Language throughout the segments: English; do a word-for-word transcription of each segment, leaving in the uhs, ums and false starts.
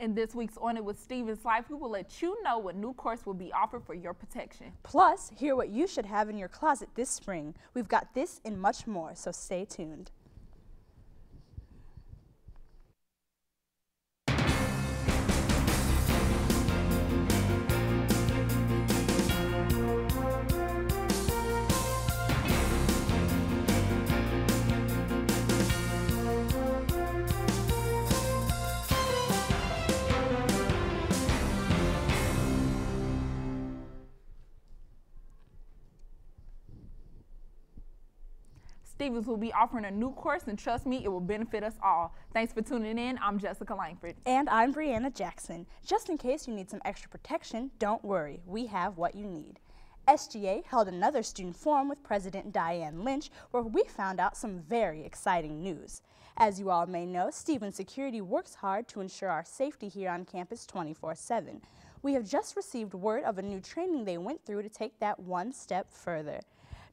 In this week's On It with Stephens Life, we will let you know what new course will be offered for your protection. Plus, hear what you should have in your closet this spring. We've got this and much more, so stay tuned. Stephens will be offering a new course, and trust me, it will benefit us all. Thanks for tuning in. I'm Jessica Langford. And I'm Brianna Jackson. Just in case you need some extra protection, don't worry. We have what you need. S G A held another student forum with President Diane Lynch, where we found out some very exciting news. As you all may know, Stephens Security works hard to ensure our safety here on campus twenty-four seven. We have just received word of a new training they went through to take that one step further.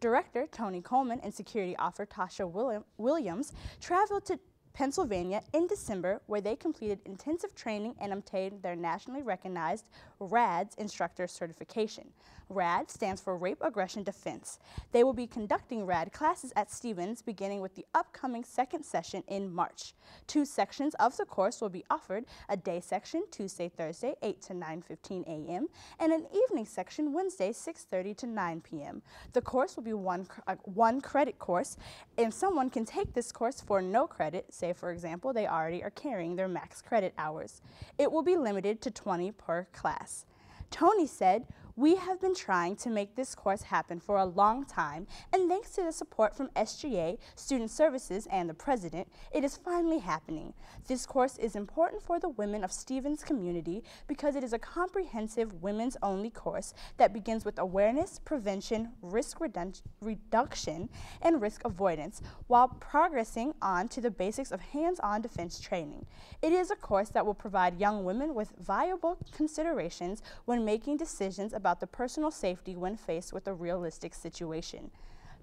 Director Tony Coleman and security officer Tasha William, Williams traveled to Pennsylvania in December, where they completed intensive training and obtained their nationally recognized R A D S instructor certification. R A D stands for Rape Aggression Defense. They will be conducting R A D classes at Stephens beginning with the upcoming second session in March. Two sections of the course will be offered, a day section Tuesday, Thursday, eight to nine fifteen a m and an evening section Wednesday, six thirty to nine p m The course will be one, uh, one credit course, and someone can take this course for no credit. Say, for example, they already are carrying their max credit hours. It will be limited to twenty per class. Tony said, "We have been trying to make this course happen for a long time, and thanks to the support from S G A, Student Services, and the President, it is finally happening. This course is important for the women of Stephens community because it is a comprehensive women's-only course that begins with awareness, prevention, risk redu reduction, and risk avoidance, while progressing on to the basics of hands-on defense training. It is a course that will provide young women with viable considerations when making decisions about the personal safety when faced with a realistic situation.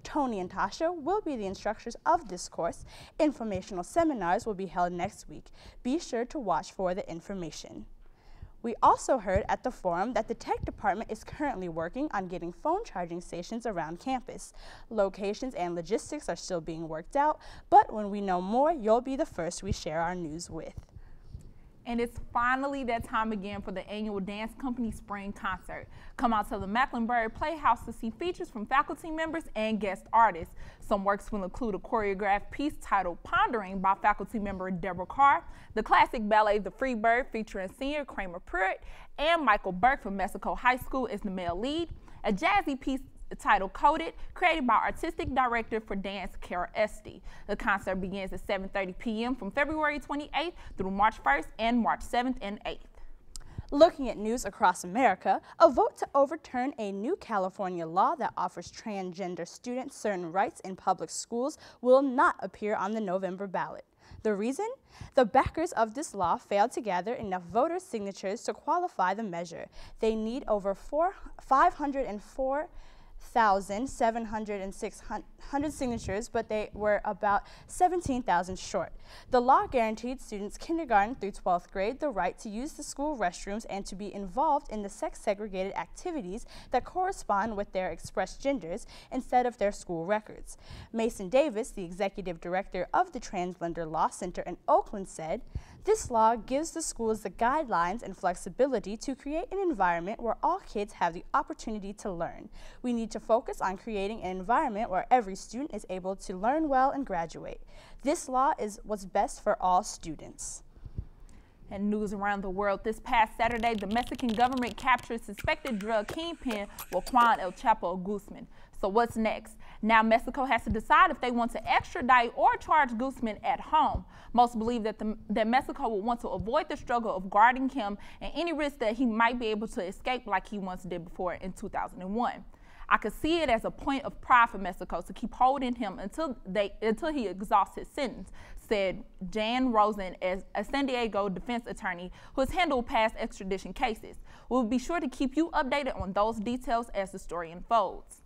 Tony and Tasha will be the instructors of this course. Informational seminars will be held next week. Be sure to watch for the information." We also heard at the forum that the tech department is currently working on getting phone charging stations around campus. Locations and logistics are still being worked out, but when we know more, you'll be the first we share our news with. And it's finally that time again for the annual Dance Company Spring Concert. Come out to the Macklenburg Playhouse to see features from faculty members and guest artists. Some works will include a choreographed piece titled Pondering by faculty member Deborah Carr, the classic ballet The Free Bird featuring senior Kramer Pruitt, and Michael Burke from Mexico High School is the male lead, a jazzy piece titled Coded, created by Artistic Director for Dance, Kara Esti. The concert begins at seven thirty p m from February twenty-eighth through March first and March seventh and eighth. Looking at news across America, a vote to overturn a new California law that offers transgender students certain rights in public schools will not appear on the November ballot. The reason? The backers of this law failed to gather enough voter signatures to qualify the measure. They need over four thousand seven hundred six signatures, but they were about seventeen thousand short. The law guaranteed students kindergarten through twelfth grade the right to use the school restrooms and to be involved in the sex-segregated activities that correspond with their expressed genders instead of their school records. Mason Davis, the executive director of the Transgender Law Center in Oakland, said, "This law gives the schools the guidelines and flexibility to create an environment where all kids have the opportunity to learn. We need to focus on creating an environment where every student is able to learn well and graduate. This law is what's best for all students." And news around the world this past Saturday, the Mexican government captured suspected drug kingpin Joaquin El Chapo Guzman. So what's next? Now Mexico has to decide if they want to extradite or charge Guzman at home. Most believe that, the, that Mexico will want to avoid the struggle of guarding him and any risk that he might be able to escape like he once did before in two thousand one. I could see it as a point of pride for Mexico to keep holding him until they until he exhausts his sentence, said Jan Rosen, as a San Diego defense attorney who has handled past extradition cases. We'll be sure to keep you updated on those details as the story unfolds.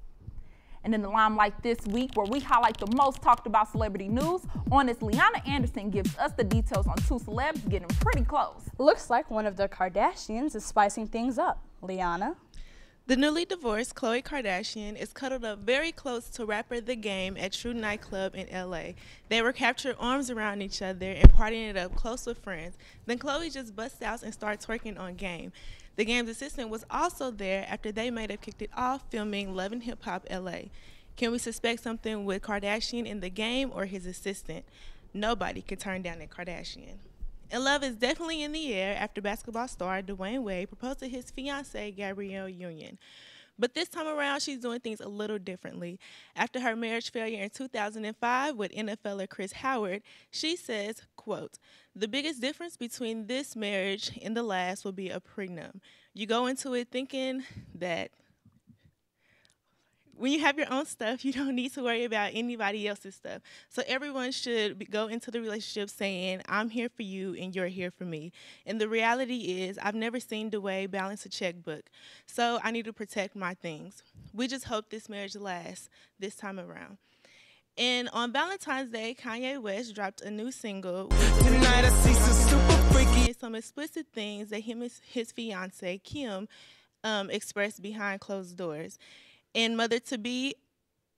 and in the limelight this week, where we highlight the most talked about celebrity news. On this, Liana Anderson gives us the details on two celebs getting pretty close. Looks like one of the Kardashians is spicing things up. Liana? The newly divorced Khloe Kardashian is cuddled up very close to rapper The Game at True Nightclub in L A. They were captured arms around each other and partying it up close with friends. Then Khloe just busts out and starts twerking on Game. The Game's assistant was also there after they might have kicked it off filming Love and Hip Hop L A. Can we suspect something with Kardashian in The Game or his assistant? Nobody could turn down a Kardashian. And love is definitely in the air after basketball star Dwayne Wade proposed to his fiancée, Gabrielle Union. But this time around, she's doing things a little differently. After her marriage failure in two thousand five with N F L er Chris Howard, she says, quote, "The biggest difference between this marriage and the last will be a prenup. You go into it thinking that when you have your own stuff, you don't need to worry about anybody else's stuff. So everyone should be, go into the relationship saying, I'm here for you and you're here for me. And the reality is, I've never seen the way balance a checkbook. So I need to protect my things. We just hope this marriage lasts this time around." And on Valentine's Day, Kanye West dropped a new single. Tonight I see some super freaky. Some explicit things that him and his fiancée, Kim, um, expressed behind closed doors. And mother to be,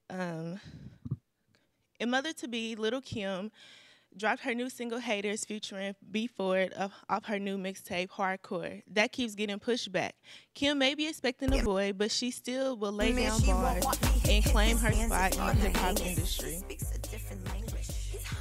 um, and mother to be, Little Kim dropped her new single "Haters" featuring B Ford off, off her new mixtape "Hardcore." That keeps getting pushed back. Kim may be expecting a boy, but she still will lay down bars and claim her spot in the hip hop industry.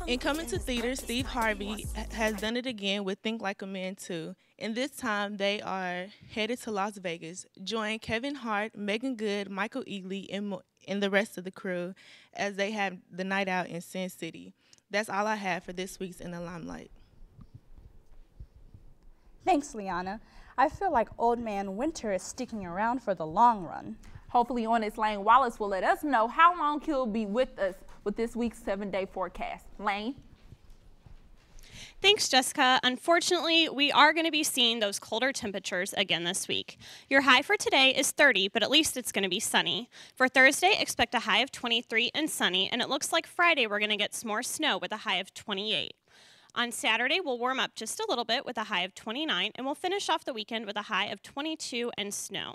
And coming to theater, Steve Harvey has done it again with Think Like a Man two. And this time, they are headed to Las Vegas. Join Kevin Hart, Megan Good, Michael Ealy, and, and the rest of the crew as they have the night out in Sin City. That's all I have for this week's In the Limelight. Thanks, Liana. I feel like Old Man Winter is sticking around for the long run. Hopefully, on its Lane Wallace will let us know how long he'll be with us with this week's seven-day forecast. Lane? Thanks, Jessica. Unfortunately, we are going to be seeing those colder temperatures again this week. Your high for today is thirty, but at least it's going to be sunny. For Thursday, expect a high of twenty-three and sunny, and it looks like Friday we're going to get some more snow with a high of twenty-eight. On Saturday, we'll warm up just a little bit with a high of twenty-nine, and we'll finish off the weekend with a high of twenty-two and snow.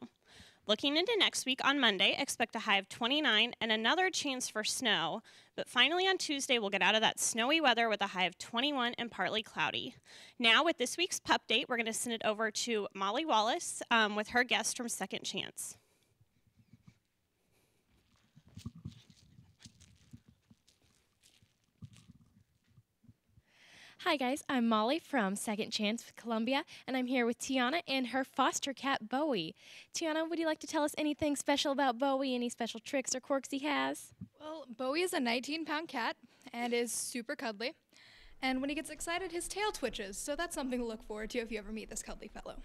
Looking into next week on Monday, expect a high of twenty-nine and another chance for snow. But finally on Tuesday, we'll get out of that snowy weather with a high of twenty-one and partly cloudy. Now with this week's pup date, we're going to send it over to Molly Wallace um, with her guest from Second Chance. Hi guys, I'm Molly from Second Chance with Columbia, and I'm here with Tiana and her foster cat, Bowie. Tiana, would you like to tell us anything special about Bowie, any special tricks or quirks he has? Well, Bowie is a nineteen pound cat and is super cuddly, and when he gets excited, his tail twitches, so that's something to look forward to if you ever meet this cuddly fellow.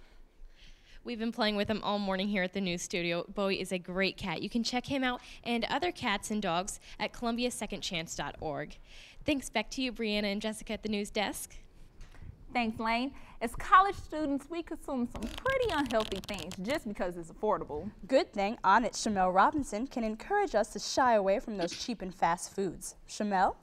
We've been playing with him all morning here at the news studio. Bowie is a great cat. You can check him out and other cats and dogs at Columbia Second Chance dot org. Thanks. Back to you, Brianna and Jessica at the news desk. Thanks, Lane. As college students, we consume some pretty unhealthy things just because it's affordable. Good thing On It Shamel Robinson can encourage us to shy away from those cheap and fast foods. Shamel?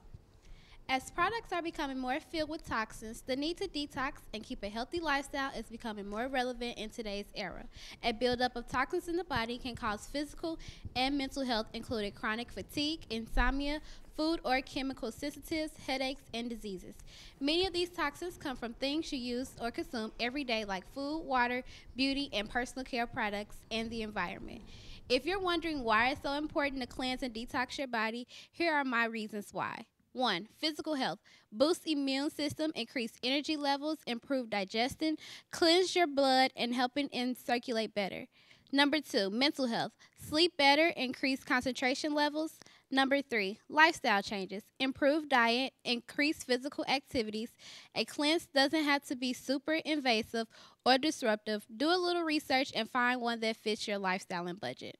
As products are becoming more filled with toxins, the need to detox and keep a healthy lifestyle is becoming more relevant in today's era. A buildup of toxins in the body can cause physical and mental health, including chronic fatigue, insomnia, food or chemical sensitives, headaches, and diseases. Many of these toxins come from things you use or consume every day, like food, water, beauty, and personal care products, and the environment. If you're wondering why it's so important to cleanse and detox your body, here are my reasons why. One, physical health. Boost immune system, increase energy levels, improve digestion, cleanse your blood, and helping it circulate better. Number two, mental health. Sleep better, increase concentration levels. Number three, lifestyle changes. Improve diet, increase physical activities. A cleanse doesn't have to be super invasive or disruptive. Do a little research and find one that fits your lifestyle and budget.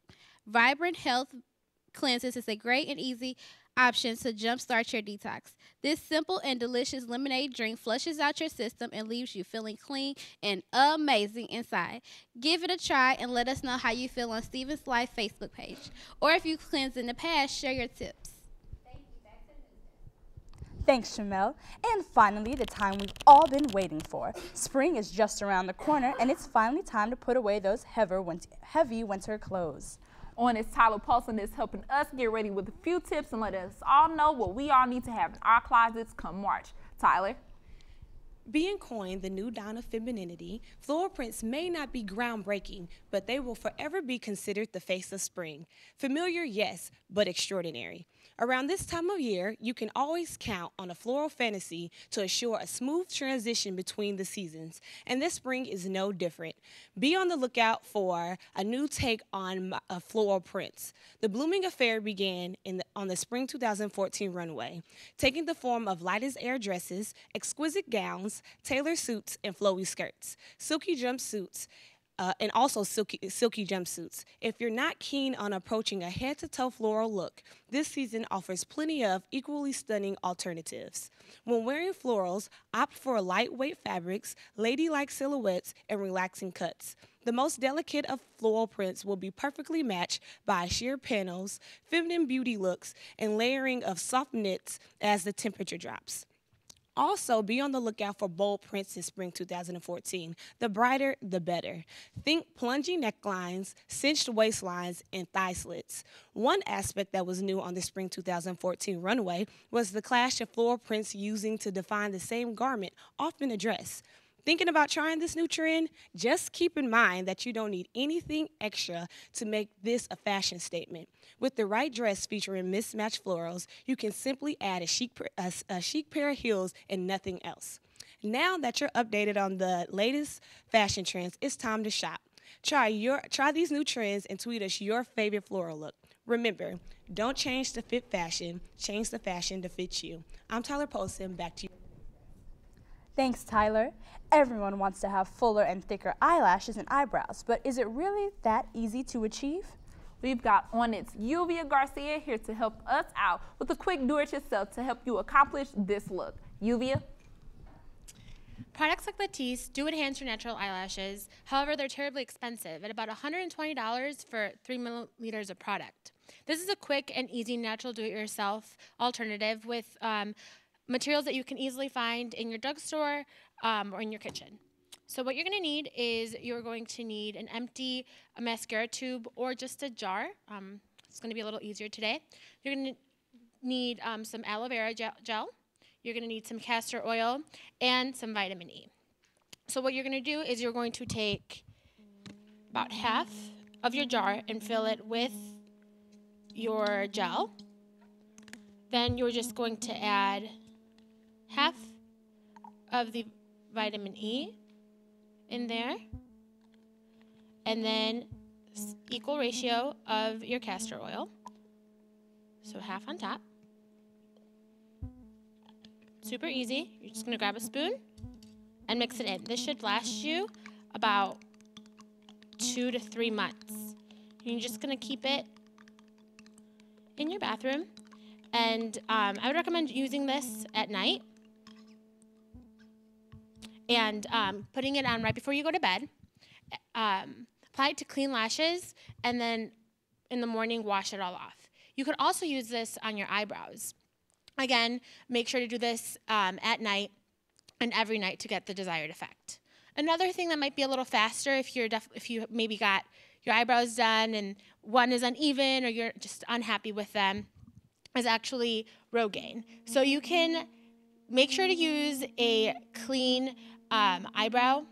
Vibrant health cleanses is a great and easy options to jumpstart your detox. This simple and delicious lemonade drink flushes out your system and leaves you feeling clean and amazing inside. Give it a try and let us know how you feel on Stephens Life Facebook page. Or if you cleansed in the past, share your tips. Thank you. Back to the Thanks, Shamel. And finally, the time we've all been waiting for. Spring is just around the corner, and it's finally time to put away those heavy winter clothes. On is Tyler Paulson is helping us get ready with a few tips and let us all know what we all need to have in our closets come March. Tyler? Being coined the new dawn of femininity, floral prints may not be groundbreaking, but they will forever be considered the face of spring. Familiar, yes, but extraordinary. Around this time of year, you can always count on a floral fantasy to assure a smooth transition between the seasons, and this spring is no different. Be on the lookout for a new take on uh, floral prints. The blooming affair began in the, on the spring two thousand fourteen runway, taking the form of lightest air dresses, exquisite gowns, tailored suits, and flowy skirts, silky jumpsuits, Uh, and also silky, silky jumpsuits. If you're not keen on approaching a head-to-toe floral look, this season offers plenty of equally stunning alternatives. When wearing florals, opt for lightweight fabrics, ladylike silhouettes, and relaxing cuts. The most delicate of floral prints will be perfectly matched by sheer panels, feminine beauty looks, and layering of soft knits as the temperature drops. Also, be on the lookout for bold prints in spring two thousand fourteen. The brighter, the better. Think plunging necklines, cinched waistlines, and thigh slits. One aspect that was new on the spring two thousand fourteen runway was the clash of floral prints using to define the same garment, often a dress. Thinking about trying this new trend? Just keep in mind that you don't need anything extra to make this a fashion statement. With the right dress featuring mismatched florals, you can simply add a chic, a, a chic pair of heels and nothing else. Now that you're updated on the latest fashion trends, it's time to shop. Try, your, try these new trends and tweet us your favorite floral look. Remember, don't change to fit fashion, change the fashion to fit you. I'm Tyler Paulson, back to you. Thanks, Tyler. Everyone wants to have fuller and thicker eyelashes and eyebrows, but is it really that easy to achieve? We've got On It's Yuvia Garcia here to help us out with a quick do-it-yourself to help you accomplish this look. Yuvia? Products like Latisse do enhance your natural eyelashes. However, they're terribly expensive at about one hundred twenty dollars for three millimeters of product. This is a quick and easy natural do-it-yourself alternative with um, materials that you can easily find in your drugstore um, or in your kitchen. So what you're gonna need is you're going to need an empty a mascara tube or just a jar. Um, it's gonna be a little easier today. You're gonna need um, some aloe vera gel. You're gonna need some castor oil and some vitamin E. So what you're gonna do is you're going to take about half of your jar and fill it with your gel. Then you're just going to add half of the vitamin E in there, and then equal ratio of your castor oil, so half on top. Super easy. You're just gonna grab a spoon and mix it in. This should last you about two to three months. You're just gonna keep it in your bathroom, and um, I would recommend using this at night and um, putting it on right before you go to bed. Um, apply it to clean lashes, and then in the morning, wash it all off. You could also use this on your eyebrows. Again, make sure to do this um, at night and every night to get the desired effect. Another thing that might be a little faster if you're def if you maybe got your eyebrows done and one is uneven or you're just unhappy with them is actually Rogaine. So you can make sure to use a clean Um, eyebrow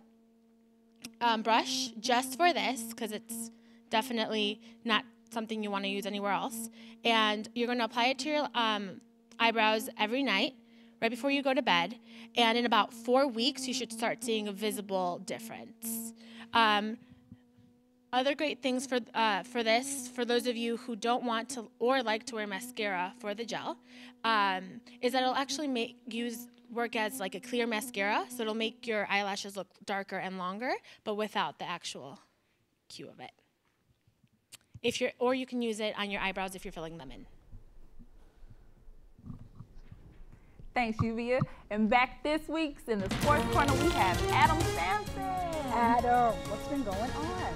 um, brush just for this, because it's definitely not something you want to use anywhere else. And you're going to apply it to your um, eyebrows every night right before you go to bed, and in about four weeks you should start seeing a visible difference. Um, other great things for, uh, for this, for those of you who don't want to or like to wear mascara for the gel, um, is that it'll actually make use work as like a clear mascara, so it'll make your eyelashes look darker and longer, but without the actual cue of it. If you're, or you can use it on your eyebrows if you're filling them in. Thanks, Yuvia. And back this week's in the Sports Corner, we have Adam Sampson. Adam, what's been going on?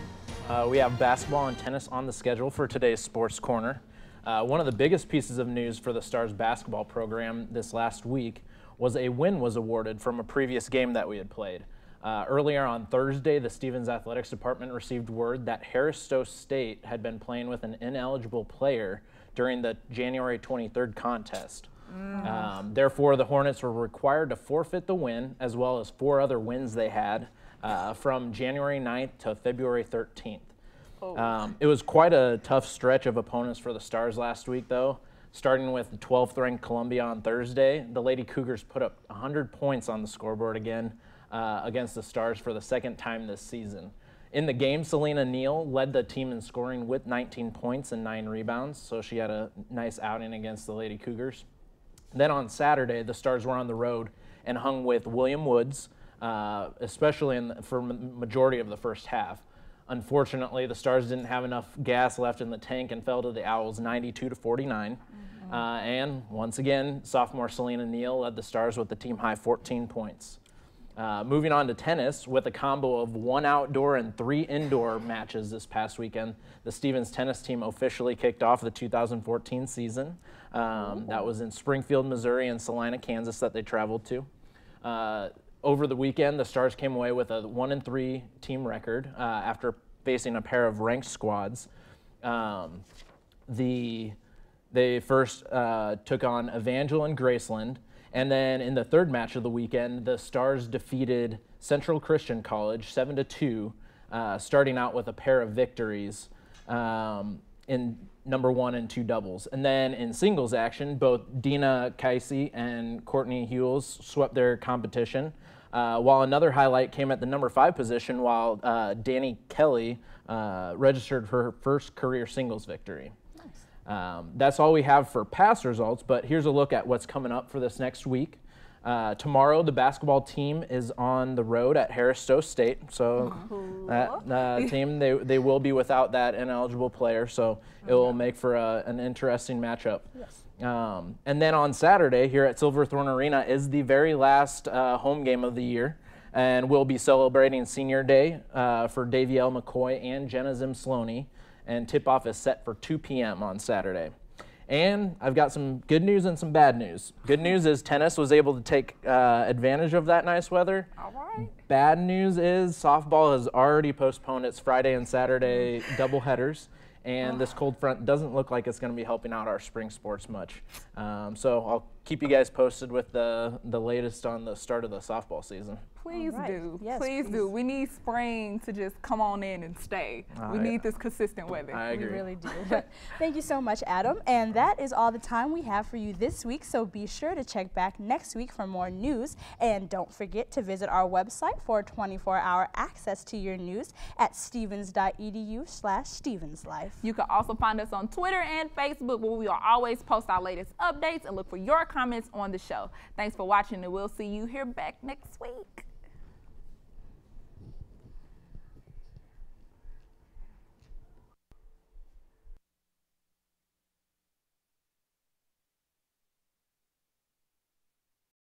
Uh, we have basketball and tennis on the schedule for today's Sports Corner. Uh, one of the biggest pieces of news for the Stars basketball program this last week was a win was awarded from a previous game that we had played. Uh, earlier on Thursday, the Stephens Athletics Department received word that Harris-Stowe State had been playing with an ineligible player during the January twenty-third contest. Mm. Um, therefore, the Hornets were required to forfeit the win, as well as four other wins they had uh, from January ninth to February thirteenth. Oh. Um, it was quite a tough stretch of opponents for the Stars last week, though. Starting with the twelfth-ranked Columbia on Thursday, the Lady Cougars put up one hundred points on the scoreboard again uh, against the Stars for the second time this season. In the game, Selena Neal led the team in scoring with nineteen points and nine rebounds, so she had a nice outing against the Lady Cougars. Then on Saturday, the Stars were on the road and hung with William Woods, uh, especially in the, for the majority of the first half. Unfortunately, the Stars didn't have enough gas left in the tank and fell to the Owls ninety-two to forty-nine. Mm-hmm. uh, and once again, sophomore Selena Neal led the Stars with the team-high fourteen points. Uh, moving on to tennis, with a combo of one outdoor and three indoor matches this past weekend, the Stephens tennis team officially kicked off the two thousand fourteen season. Um, that was in Springfield, Missouri, and Salina, Kansas, that they traveled to. Uh, over the weekend, the Stars came away with a one and three team record uh, after facing a pair of ranked squads. Um, the they first uh, took on Evangel and Graceland. And then in the third match of the weekend, the Stars defeated Central Christian College seven to two, uh, starting out with a pair of victories um, in number one and two doubles. And then in singles action, both Dina Kaisi and Courtney Hewells swept their competition, uh, while another highlight came at the number five position, while uh, Danny Kelly uh, registered for her first career singles victory. Um, that's all we have for past results, but here's a look at what's coming up for this next week. Uh, tomorrow, the basketball team is on the road at Harris-Stowe State, so that uh, team, they, they will be without that ineligible player, so it will make for a, an interesting matchup. Yes. Um, and then on Saturday, here at Silverthorne Arena, is the very last uh, home game of the year, and we'll be celebrating Senior Day uh, for Davielle McCoy and Jenna Zim Sloaney. And tip-off is set for two P M on Saturday. And I've got some good news and some bad news. Good news is tennis was able to take uh, advantage of that nice weather. All right. Bad news is softball has already postponed its Friday and Saturday doubleheaders, and uh. this cold front doesn't look like it's going to be helping out our spring sports much. Um, so I'll keep you guys posted with the, the latest on the start of the softball season. Please right. do. Yes, please, please do. We need spring to just come on in and stay. Uh, we yeah. need this consistent weather. I agree. We really do. Thank you so much, Adam. And that is all the time we have for you this week, so be sure to check back next week for more news. And don't forget to visit our website for twenty-four hour access to your news at stephens dot e d u slash Stephens Life. You can also find us on Twitter and Facebook, where we will always post our latest updates and look for your comments on the show. Thanks for watching, and we'll see you here back next week.